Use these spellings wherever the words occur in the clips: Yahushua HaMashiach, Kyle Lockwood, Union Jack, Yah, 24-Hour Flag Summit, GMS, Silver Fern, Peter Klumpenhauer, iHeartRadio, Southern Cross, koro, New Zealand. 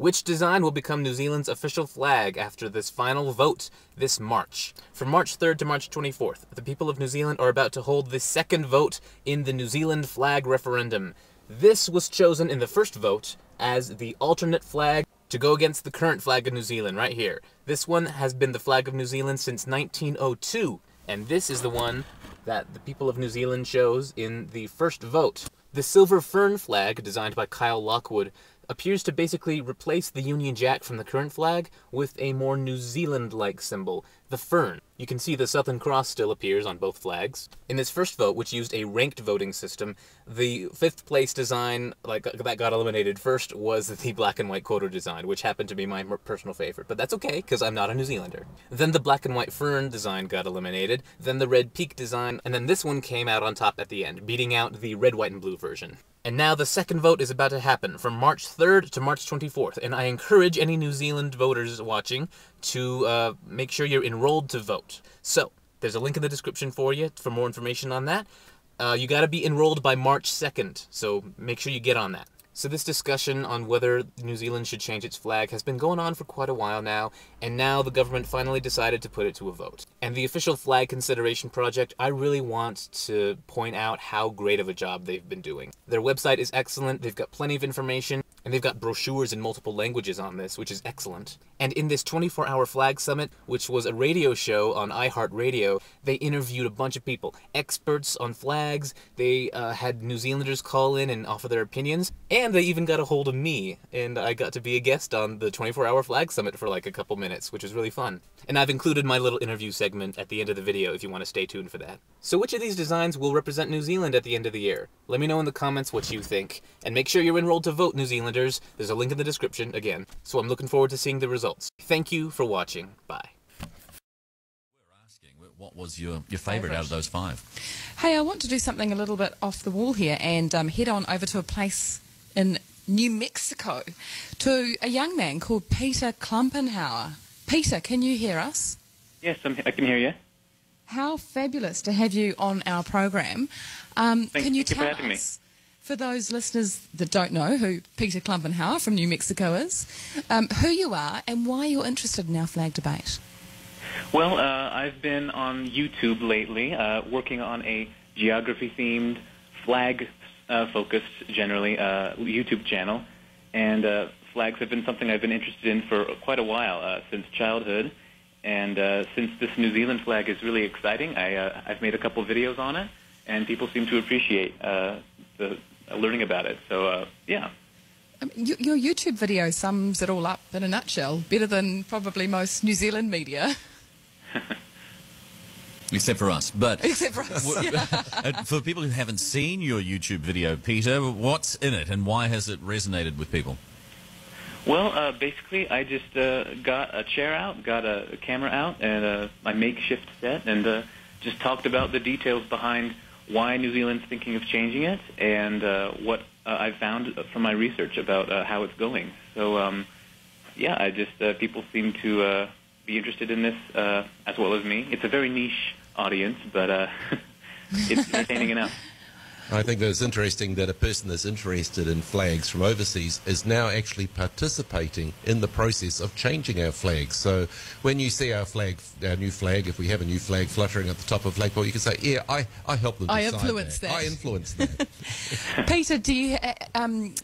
Which design will become New Zealand's official flag after this final vote this March? From March 3rd to March 24th, the people of New Zealand are about to hold the second vote in the New Zealand flag referendum. This was chosen in the first vote as the alternate flag to go against the current flag of New Zealand, right here. This one has been the flag of New Zealand since 1902, and this is the one that the people of New Zealand chose in the first vote. The Silver Fern flag, designed by Kyle Lockwood, appears to basically replace the Union Jack from the current flag with a more New Zealand-like symbol, the fern. You can see the Southern Cross still appears on both flags. In this first vote, which used a ranked voting system, the fifth place design that got eliminated first was the black and white quota design, which happened to be my personal favorite, but that's okay, because I'm not a New Zealander. Then the black and white fern design got eliminated, then the red peak design, and then this one came out on top at the end, beating out the red, white, and blue version. And now the second vote is about to happen from March 3rd to March 24th, and I encourage any New Zealand voters watching to make sure you're enrolled to vote. So, there's a link in the description for you for more information on that. You gotta be enrolled by March 2nd, so make sure you get on that. So this discussion on whether New Zealand should change its flag has been going on for quite a while now, and now the government finally decided to put it to a vote. And the official flag consideration project, I really want to point out how great of a job they've been doing. Their website is excellent, they've got plenty of information, and they've got brochures in multiple languages on this, which is excellent. And in this 24-hour flag summit, which was a radio show on iHeartRadio, they interviewed a bunch of people, experts on flags, they had New Zealanders call in and offer their opinions, and they even got a hold of me, and I got to be a guest on the 24-hour flag summit for like a couple minutes, which was really fun. And I've included my little interview segment at the end of the video if you want to stay tuned for that. So which of these designs will represent New Zealand at the end of the year? Let me know in the comments what you think, and make sure you're enrolled to vote, New Zealanders. There's a link in the description again, so I'm looking forward to seeing the results. Thank you for watching. Bye. What was your favourite out of those five? Hey, I want to do something a little bit off the wall here and head on over to a place in New Mexico to a young man called Peter Klumpenhauer. Peter, can you hear us? Yes, I can hear you. How fabulous to have you on our program. Can you tell us, for those listeners that don't know who Peter Klumpenhauer from New Mexico is, who you are and why you're interested in our flag debate? Well, I've been on YouTube lately working on a geography-themed flag focused generally YouTube channel, and flags have been something I've been interested in for quite a while, since childhood, and since this New Zealand flag is really exciting, I've made a couple videos on it, and people seem to appreciate learning about it, so yeah. I mean, your YouTube video sums it all up in a nutshell, better than probably most New Zealand media. Except for us, but except for us, yeah. For people who haven't seen your YouTube video, Peter, what's in it and why has it resonated with people? Well, basically, I just got a chair out, got a camera out, and my makeshift set, and just talked about the details behind why New Zealand's thinking of changing it, and what I found from my research about how it's going. So, yeah, I just people seem to be interested in this as well as me. It's a very niche audience, but it's entertaining enough. I think that it's interesting that a person that's interested in flags from overseas is now actually participating in the process of changing our flags. So when you see our flag, our new flag, if we have a new flag fluttering at the top of flagpole, you can say, yeah, I helped them decide that. I influenced that. Peter, do you,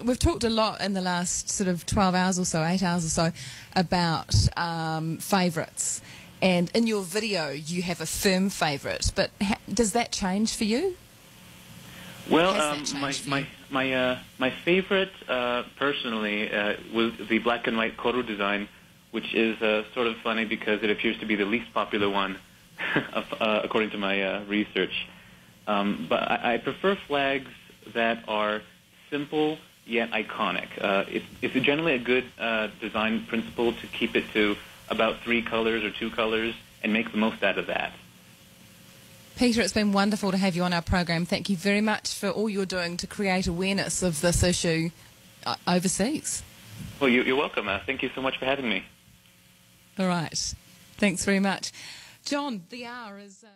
we've talked a lot in the last sort of 12 hours or so, 8 hours or so, about favourites. And in your video, you have a firm favourite. But does that change for you? Well, my favorite personally was the black and white koro design, which is sort of funny because it appears to be the least popular one, according to my research. But I prefer flags that are simple yet iconic. It's generally a good design principle to keep it to about 3 colors or 2 colors and make the most out of that. Peter, it's been wonderful to have you on our program. Thank you very much for all you're doing to create awareness of this issue overseas. Well, you're welcome. Thank you so much for having me. All right. Thanks very much. John, the hour is...